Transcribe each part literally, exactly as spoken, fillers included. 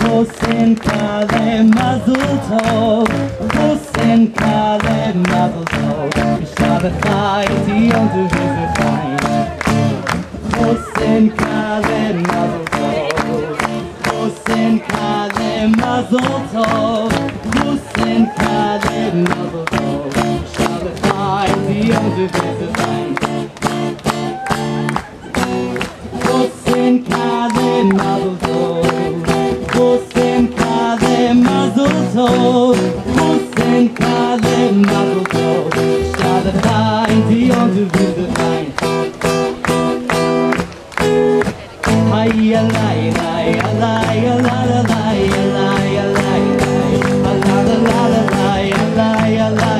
Puss in Kale, Mazel Taup. Puss in Kale, Mazel Taup. Puss in Kale, Mazel Taup. Ich habe Heidi und du bist so fein. Puss in Kale, Mazel Taup. Puss in Kale, Mazel Taup. Puss in Kale, Mazel Taup. Ich habe Heidi und du bist so fein. Mazel Tov, Puss in Kale, Mazel Tov, Puss in Kale, Mazel Tov. Schade Heidi und du bist fein. Ay alai, alai, alai, alai, alai, alai, alai, alai, alai, alai, alai.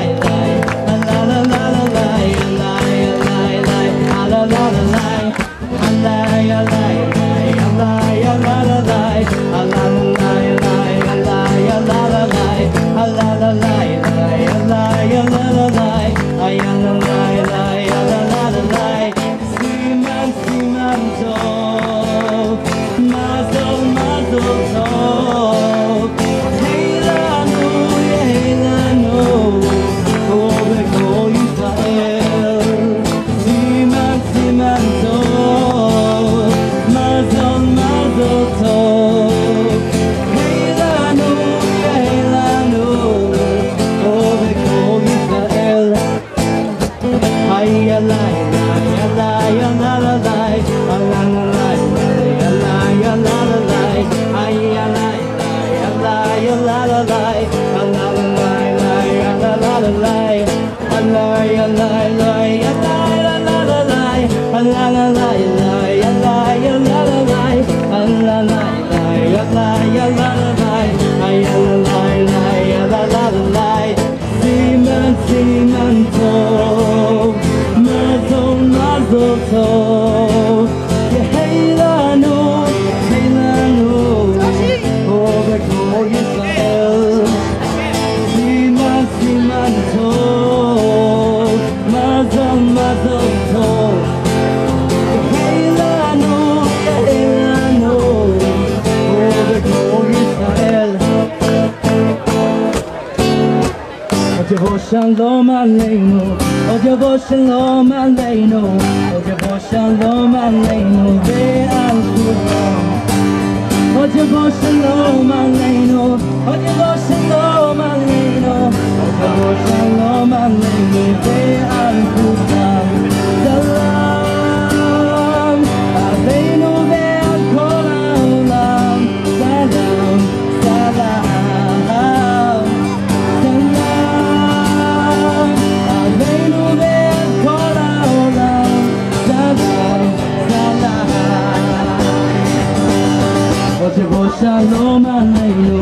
Od Yavo Shalom Aleinu, Od Yavo Shalom Aleinu, Od Yavo Shalom Aleinu ve'al kulam. Od Yavo Shalom Aleinu, Od Yavo Shalom Aleinu, Od Yavo Shalom Aleinu ve'al kulam. Salam Aleinu ve'al kol ha'olam. Salam, salam. Od Yavo Shalom Aleinu,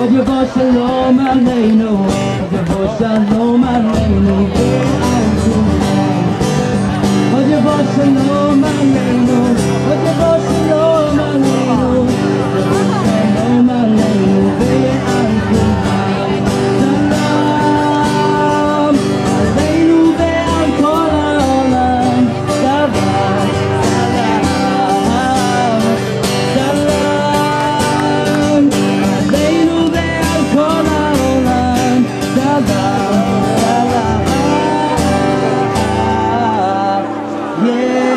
Od Yavo Shalom Aleinu, Od Yavo Shalom Aleinu ve'al kulam. Od Yavo Shalom Aleinu, Od Yavo Shalom Aleinu, Od Yavo Shalom Aleinu ve'al kulam. Salam Aleinu ve'al kol ha'olam. Salam. Yeah!